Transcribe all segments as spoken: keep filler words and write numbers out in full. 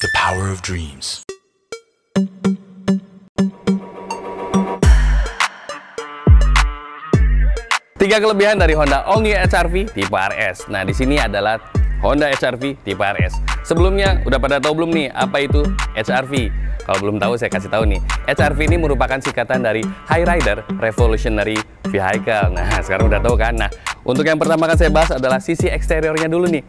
The power of dreams. Tiga kelebihan dari Honda Only H R V tipe R S. Nah, di sini adalah Honda H R V tipe R S. Sebelumnya udah pada tahu belum nih apa itu H R V? Kalau belum tahu saya kasih tahu nih. H R V ini merupakan singkatan dari High Rider Revolutionary Vehicle. Nah, sekarang udah tahu kan? Nah, untuk yang pertama akan saya bahas adalah sisi eksteriornya dulu nih.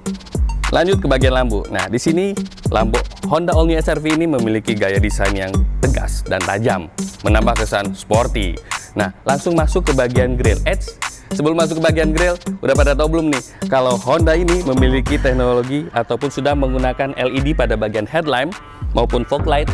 Lanjut ke bagian lampu. Nah, di sini lampu Honda All New H R V ini memiliki gaya desain yang tegas dan tajam, menambah kesan sporty. Nah, langsung masuk ke bagian grill. Eits, sebelum masuk ke bagian grill, udah pada tahu belum nih kalau Honda ini memiliki teknologi ataupun sudah menggunakan L E D pada bagian headlamp maupun fog light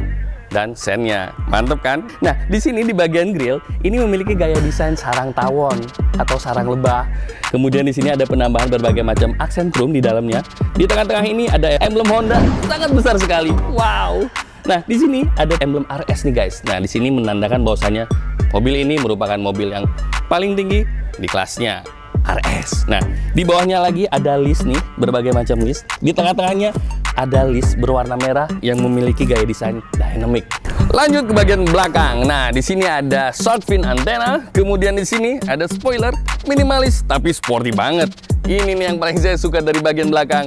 dan sennya. Mantep kan? Nah, di sini di bagian grill ini memiliki gaya desain sarang tawon atau sarang lebah. Kemudian di sini ada penambahan berbagai macam aksen chrome di dalamnya. Di tengah-tengah ini ada emblem Honda sangat besar sekali. Wow. Nah, di sini ada emblem R S nih guys. Nah, di sini menandakan bahwasannya mobil ini merupakan mobil yang paling tinggi di kelasnya, R S. Nah, di bawahnya lagi ada list nih, berbagai macam list. Di tengah-tengahnya ada list berwarna merah yang memiliki gaya desain dynamic. Lanjut ke bagian belakang. Nah, di sini ada short fin antena, kemudian di sini ada spoiler minimalis tapi sporty banget. Ini nih yang paling saya suka dari bagian belakang.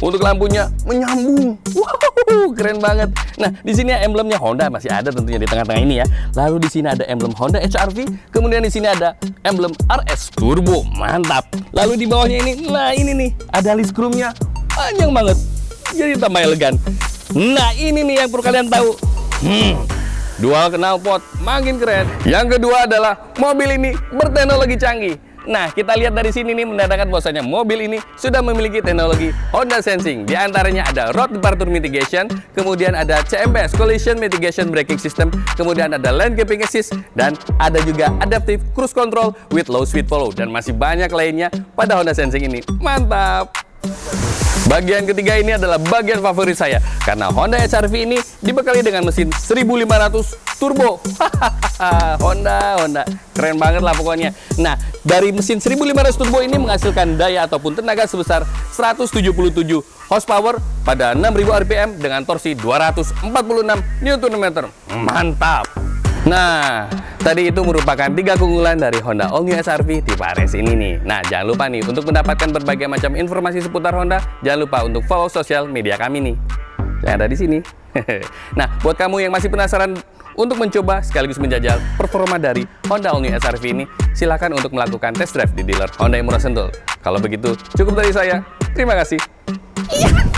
Untuk lampunya menyambung. Wow, keren banget. Nah, di sini emblemnya Honda masih ada tentunya di tengah-tengah ini ya. Lalu di sini ada emblem Honda H R V, kemudian di sini ada emblem R S Turbo. Mantap. Lalu di bawahnya ini, nah ini nih, ada list chrome-nya panjang banget. Jadi tambah elegan. Nah, ini nih yang perlu kalian tahu. Hmm. Dual knalpot makin keren. Yang kedua adalah mobil ini berteknologi canggih. Nah, kita lihat dari sini nih menandakan bahwasanya mobil ini sudah memiliki teknologi Honda Sensing. Di antaranya ada Road Departure Mitigation, kemudian ada C M B S Collision Mitigation Braking System, kemudian ada Lane Keeping Assist, dan ada juga Adaptive Cruise Control with Low Speed Follow, dan masih banyak lainnya pada Honda Sensing ini. Mantap. Bagian ketiga ini adalah bagian favorit saya karena Honda H R V ini dibekali dengan mesin seribu lima ratus turbo. Honda, Honda, keren banget lah pokoknya. Nah, dari mesin seribu lima ratus turbo ini menghasilkan daya ataupun tenaga sebesar seratus tujuh puluh tujuh horsepower pada enam ribu R P M dengan torsi dua ratus empat puluh enam Newton meter. Mantap. Nah, tadi itu merupakan tiga keunggulan dari Honda All New H R V tipe R S ini nih. Nah, jangan lupa nih untuk mendapatkan berbagai macam informasi seputar Honda, jangan lupa untuk follow sosial media kami nih yang ada di sini. Nah, buat kamu yang masih penasaran untuk mencoba sekaligus menjajal performa dari Honda All New H R V ini, silakan untuk melakukan test drive di dealer Honda yang murah sentul. Kalau begitu, cukup dari saya. Terima kasih.